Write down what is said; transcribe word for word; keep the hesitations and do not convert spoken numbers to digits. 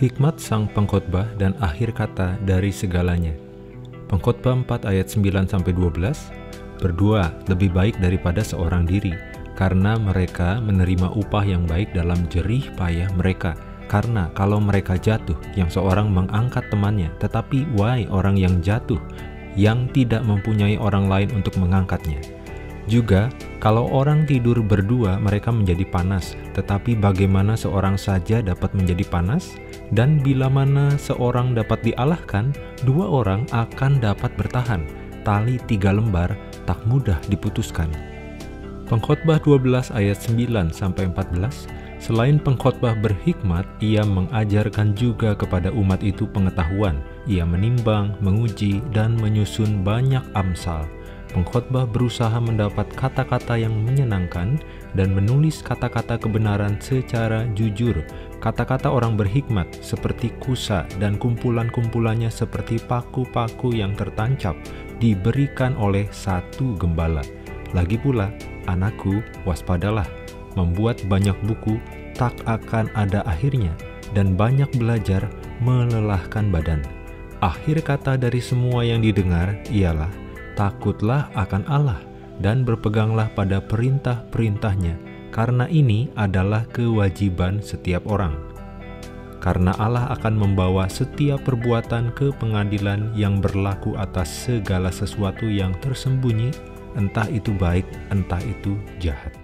Hikmat sang pengkhotbah dan akhir kata dari segalanya. Pengkhotbah empat ayat sembilan sampai dua belas, berdua lebih baik daripada seorang diri, karena mereka menerima upah yang baik dalam jerih payah mereka. Karena kalau mereka jatuh, yang seorang mengangkat temannya, tetapi wai orang yang jatuh, yang tidak mempunyai orang lain untuk mengangkatnya. Juga, kalau orang tidur berdua, mereka menjadi panas, tetapi bagaimana seorang saja dapat menjadi panas? Dan bila mana seorang dapat dialahkan, dua orang akan dapat bertahan. Tali tiga lembar tak mudah diputuskan. Pengkhotbah dua belas ayat sembilan sampai empat belas. Selain pengkhotbah berhikmat, ia mengajarkan juga kepada umat itu pengetahuan. Ia menimbang, menguji, dan menyusun banyak amsal. Pengkhotbah berusaha mendapat kata-kata yang menyenangkan dan menulis kata-kata kebenaran secara jujur. Kata-kata orang berhikmat seperti kusa dan kumpulan-kumpulannya seperti paku-paku yang tertancap diberikan oleh satu gembala. Lagi pula, anakku, waspadalah. Membuat banyak buku tak akan ada akhirnya, dan banyak belajar melelahkan badan. Akhir kata dari semua yang didengar ialah, takutlah akan Allah dan berpeganglah pada perintah-perintahnya, karena ini adalah kewajiban setiap orang. Karena Allah akan membawa setiap perbuatan ke pengadilan yang berlaku atas segala sesuatu yang tersembunyi, entah itu baik, entah itu jahat.